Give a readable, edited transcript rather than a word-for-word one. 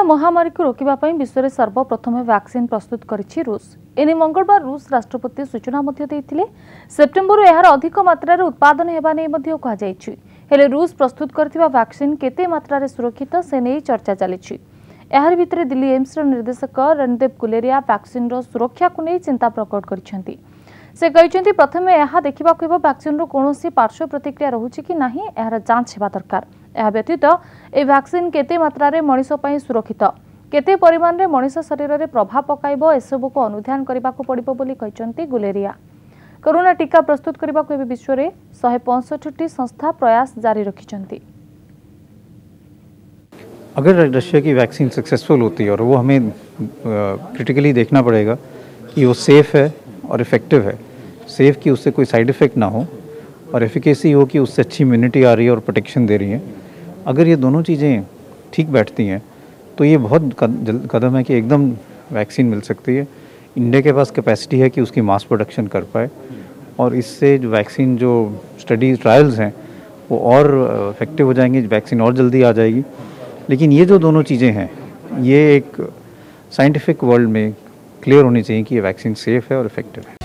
Corona महामारी को रोकवा विश्व में सर्वप्रथम वैक्सीन प्रस्तुत करिछि रूस। एने मंगलवार रूस राष्ट्रपति सूचना सेप्टेम्बर यार अधिक मात्रा उत्पादन होगा नहीं कहुले रूस प्रस्तुत करथिबा वैक्सीन केते मात्रा सुरक्षित से नहीं चर्चा चली। यार भितर दिल्ली एम्स निर्देशक रणदीप गुलेरिया वैक्सीन सुरक्षा को नहीं चिंता प्रकट कर से कहते प्रथम यह देखा वैक्सीन कौन पार्श्व प्रतिक्रिया रोचे कि नहीं यार जांच होगा दरकार। यह व्यतीत ए वैक्सीन केते मात्रा मनीष सुरक्षित केते परिमाण में मनीष शरीर में प्रभाव पकाइब एसबू को अनुधान करने को पड़ो बोली कहते गुलेरिया। कोरोना टीका प्रस्तुत करने को विश्व में 165 संस्था प्रयास जारी रखिंट। अगर रशिया की वैक्सीन सक्सेसफुल होती है और वो हमें क्रिटिकली देखना पड़ेगा कि वो सेफ़ है और इफ़ेक्टिव है, सेफ़ कि उससे कोई साइड इफ़ेक्ट ना हो और एफिकेसी हो कि उससे अच्छी इम्यूनिटी आ रही है और प्रोटेक्शन दे रही है। अगर ये दोनों चीज़ें ठीक बैठती हैं तो ये बहुत कदम है कि एकदम वैक्सीन मिल सकती है। इंडिया के पास कैपेसिटी है कि उसकी मास प्रोडक्शन कर पाए और इससे जो वैक्सीन जो स्टडी ट्रायल्स हैं वो और इफेक्टिव हो जाएंगे, वैक्सीन और जल्दी आ जाएगी। लेकिन ये जो दोनों चीज़ें हैं ये एक साइंटिफिक वर्ल्ड में क्लियर होनी चाहिए कि ये वैक्सीन सेफ़ है और इफ़ेक्टिव है।